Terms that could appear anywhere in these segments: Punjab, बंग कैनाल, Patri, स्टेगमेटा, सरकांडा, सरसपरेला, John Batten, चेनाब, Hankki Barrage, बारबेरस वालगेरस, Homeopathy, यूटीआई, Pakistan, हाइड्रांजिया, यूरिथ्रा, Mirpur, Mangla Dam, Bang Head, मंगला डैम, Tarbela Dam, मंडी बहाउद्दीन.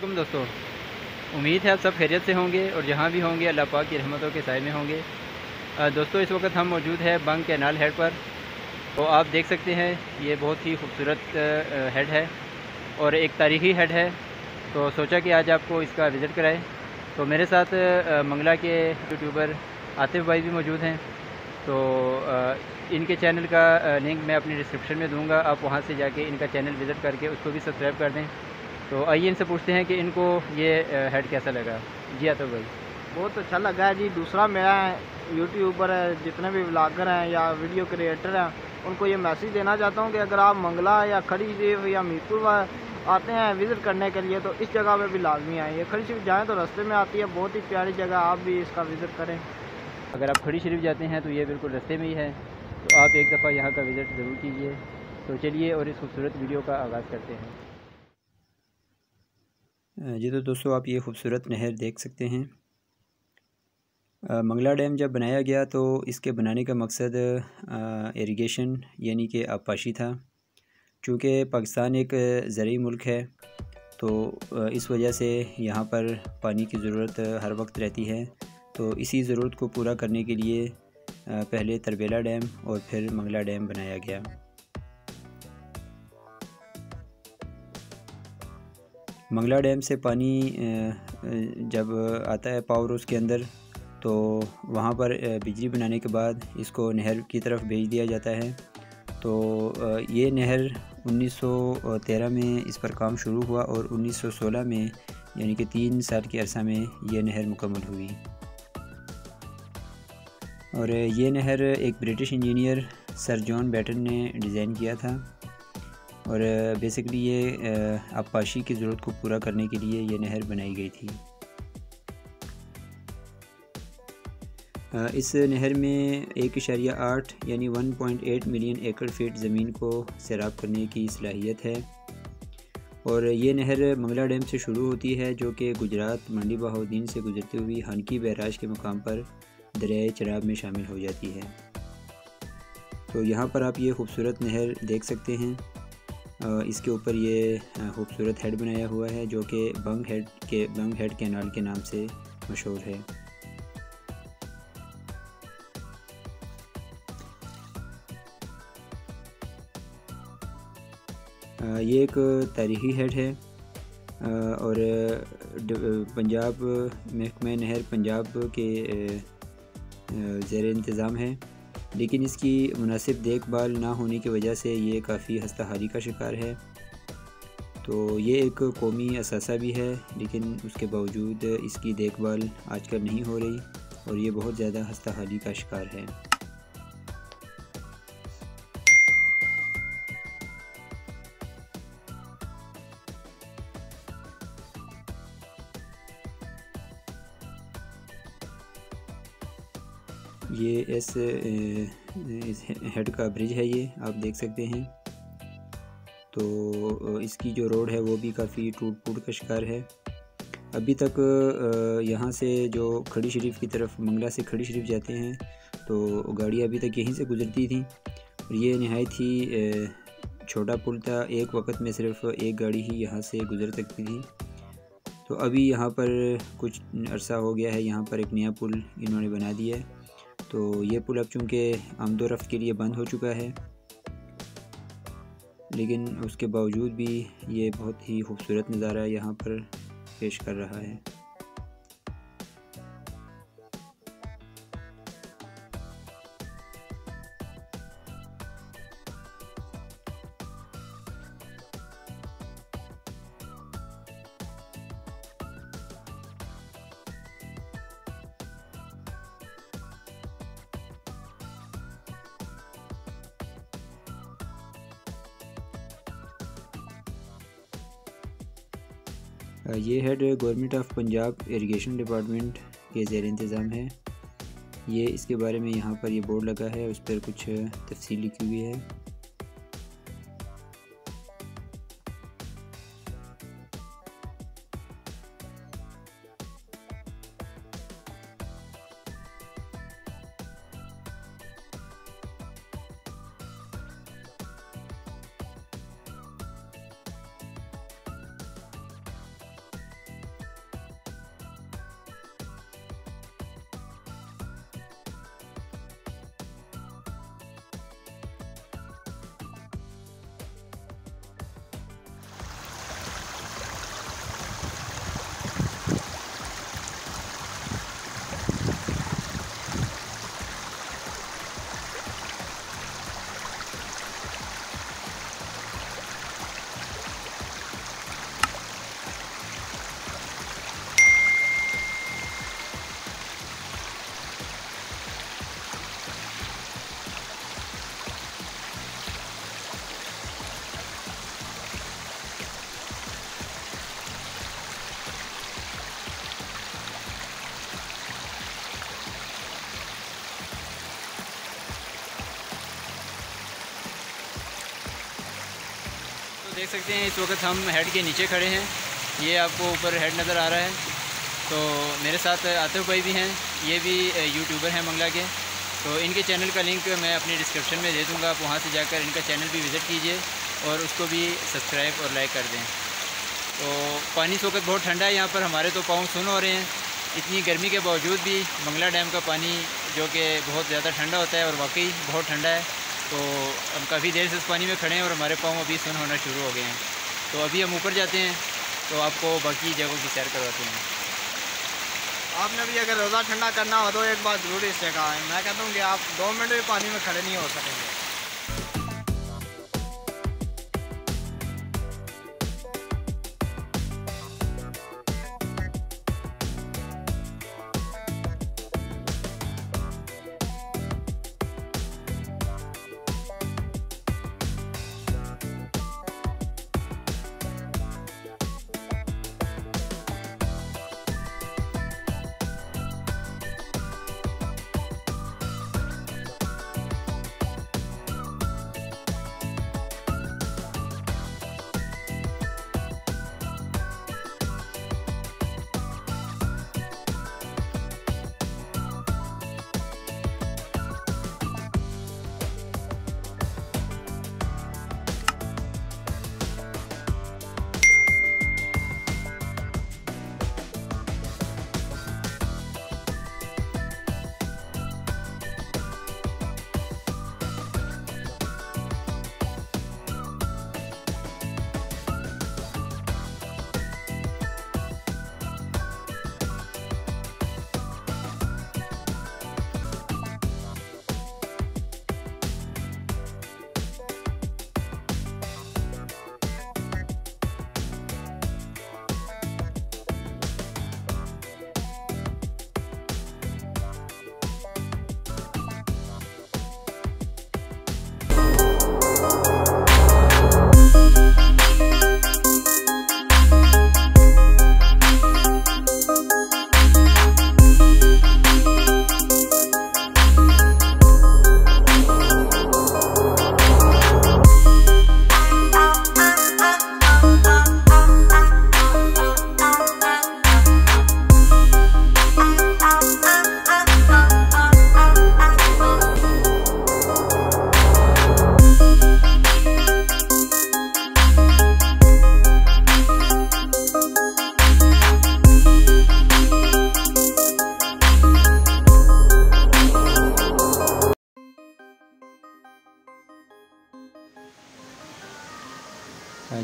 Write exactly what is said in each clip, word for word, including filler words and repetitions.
अस्सलामुअलैकुम दोस्तों, उम्मीद है आप सब खैरियत से होंगे और जहाँ भी होंगे अल्लाह पाक की रहमतों के साए में होंगे। दोस्तों इस वक्त हम मौजूद हैं बंग कैनाल हेड पर। तो आप देख सकते हैं ये बहुत ही खूबसूरत हेड है और एक तारीखी हेड है, तो सोचा कि आज आपको इसका विज़िट कराएं। तो मेरे साथ मंगला के यूट्यूबर आतिफ भाई भी मौजूद हैं, तो इनके चैनल का लिंक मैं अपने डिस्क्रिप्शन में दूँगा, आप वहाँ से जाके इनका चैनल विज़िट करके उसको भी सब्सक्राइब कर दें। तो आइए इनसे पूछते हैं कि इनको ये हेड कैसा लगा। जी आतिफ भाई, बहुत अच्छा लगा है जी। दूसरा मेरा यूट्यूबर है, जितने भी ब्लॉगर हैं या वीडियो क्रिएटर हैं, उनको ये मैसेज देना चाहता हूँ कि अगर आप मंगला या खड़ी शरीफ या मीरपुर आते हैं विज़िट करने के लिए तो इस जगह पे भी लाजमी आएँ। ये खड़ी शरीफ जाएँ तो रास्ते में आती है, बहुत ही प्यारी जगह, आप भी इसका विज़िट करें। अगर आप खड़ी शरीफ जाते हैं तो ये बिल्कुल रास्ते में ही है, तो आप एक दफ़ा यहाँ का विज़िट ज़रूर कीजिए। तो चलिए और इस खूबसूरत वीडियो का आगाज़ करते हैं। जी तो दोस्तों आप ये ख़ूबसूरत नहर देख सकते हैं। मंगला डैम जब बनाया गया तो इसके बनाने का मकसद इरिगेशन यानी कि आबपाशी था। चूँकि पाकिस्तान एक ज़रई मुल्क है तो इस वजह से यहाँ पर पानी की ज़रूरत हर वक्त रहती है। तो इसी ज़रूरत को पूरा करने के लिए पहले तरबेला डैम और फिर मंगला डैम बनाया गया। मंगला डैम से पानी जब आता है पावर हाउस के अंदर तो वहाँ पर बिजली बनाने के बाद इसको नहर की तरफ भेज दिया जाता है। तो ये नहर उन्नीस सौ तेरह में इस पर काम शुरू हुआ और उन्नीस सौ सोलह में यानी कि तीन साल के अरसा में यह नहर मुकम्मल हुई। और ये नहर एक British engineer sir John Batten ने डिज़ाइन किया था और बेसिकली ये आबपाशी की ज़रूरत को पूरा करने के लिए ये नहर बनाई गई थी। इस नहर में एक इशारिया आठ यानी वन पॉइंट एट मिलियन एकड़ फीट ज़मीन को सैराब करने की सलाहियत है। और ये नहर मंगला डैम से शुरू होती है जो कि गुजरात मंडी बहाउद्दीन से गुजरते हुए हानकी बैराज के मुकाम पर दरियाए चेनाब में शामिल हो जाती है। तो यहाँ पर आप ये खूबसूरत नहर देख सकते हैं। इसके ऊपर ये खूबसूरत हेड बनाया हुआ है जो कि बंग हेड के बंग हेड कैनाल के नाम से मशहूर है। ये एक तारीखी हेड है और पंजाब महकमा नहर पंजाब के ज़ेरे इंतज़ाम है, लेकिन इसकी मुनासिब देखभाल ना होने की वजह से ये काफ़ी हस्ताहारी का शिकार है। तो ये एक कौमी असासा भी है, लेकिन उसके बावजूद इसकी देखभाल आजकल नहीं हो रही और ये बहुत ज़्यादा हस्ताहारी का शिकार है। ये एस इस हेड का ब्रिज है, ये आप देख सकते हैं। तो इसकी जो रोड है वो भी काफ़ी टूट फूट का शिकार है। अभी तक यहाँ से जो खड़ी शरीफ की तरफ मंगला से खड़ी शरीफ जाते हैं तो गाड़ियाँ अभी तक यहीं से गुजरती थीं और ये नहायत ही छोटा पुल था। एक वक्त में सिर्फ एक गाड़ी ही यहाँ से गुजर सकती थी। तो अभी यहाँ पर कुछ अरसा हो गया है, यहाँ पर एक नया पुल इन्होंने बना दिया है। तो ये पुल अब चूँकि आमदोरफ्त के लिए बंद हो चुका है, लेकिन उसके बावजूद भी ये बहुत ही खूबसूरत नज़ारा यहाँ पर पेश कर रहा है। ये head government of Punjab irrigation department के ज़ेर इंतज़ाम है। ये इसके बारे में यहाँ पर ये बोर्ड लगा है, उस पर कुछ तफसील लिखी हुई है। देख सकते हैं इस वक्त हम हेड के नीचे खड़े हैं। ये आपको ऊपर हेड नज़र आ रहा है। तो मेरे साथ आतिफ भाई भी हैं, ये भी यूट्यूबर हैं मंगला के। तो इनके चैनल का लिंक मैं अपने डिस्क्रिप्शन में दे दूँगा, आप वहाँ से जाकर इनका चैनल भी विज़िट कीजिए और उसको भी सब्सक्राइब और लाइक कर दें। तो पानी इस वक्त बहुत ठंडा है यहाँ पर, हमारे तो पाँव सुन्न हो रहे हैं। इतनी गर्मी के बावजूद भी मंगला डैम का पानी जो कि बहुत ज़्यादा ठंडा होता है और वाकई बहुत ठंडा है। तो हम काफ़ी देर से इस पानी में खड़े हैं और हमारे पाँव अभी सुन्न होना शुरू हो गए हैं। तो अभी हम ऊपर जाते हैं तो आपको बाकी जगहों की सैर करवाते हैं। आपने भी अगर रोज़ा ठंडा करना हो तो एक बात ज़रूर इससे कहा है, मैं कहता हूँ कि आप दो मिनट भी पानी में खड़े नहीं हो सकेंगे।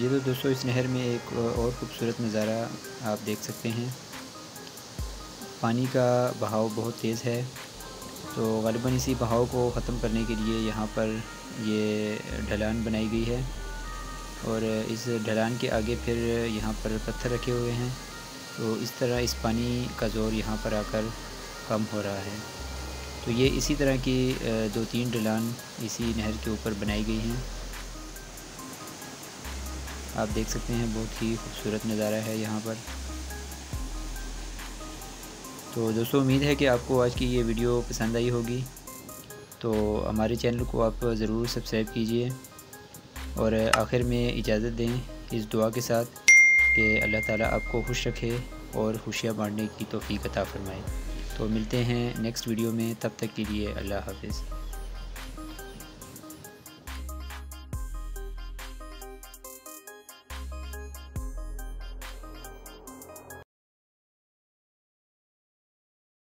जी तो दोस्तों, इस नहर में एक और खूबसूरत नज़ारा आप देख सकते हैं। पानी का बहाव बहुत तेज़ है, तो ग़ालिबन इसी बहाव को ख़त्म करने के लिए यहाँ पर ये ढलान बनाई गई है और इस ढलान के आगे फिर यहाँ पर पत्थर रखे हुए हैं। तो इस तरह इस पानी का ज़ोर यहाँ पर आकर कम हो रहा है। तो ये इसी तरह की दो तीन ढलान इसी नहर के ऊपर बनाई गई हैं। आप देख सकते हैं बहुत ही खूबसूरत नज़ारा है यहाँ पर। तो दोस्तों, उम्मीद है कि आपको आज की ये वीडियो पसंद आई होगी। तो हमारे चैनल को आप ज़रूर सब्सक्राइब कीजिए और आखिर में इजाज़त दें इस दुआ के साथ कि अल्लाह ताला आपको खुश रखे और खुशियाँ बाँटने की तौफीक अता फरमाए। तो मिलते हैं नेक्स्ट वीडियो में, तब तक के लिए अल्लाह हाफ़िज़।